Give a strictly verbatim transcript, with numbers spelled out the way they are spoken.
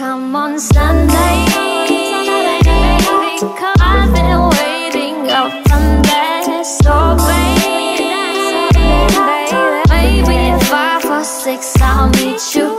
come on Sunday. I've been waiting up from that so baby, maybe five or six I'll meet you.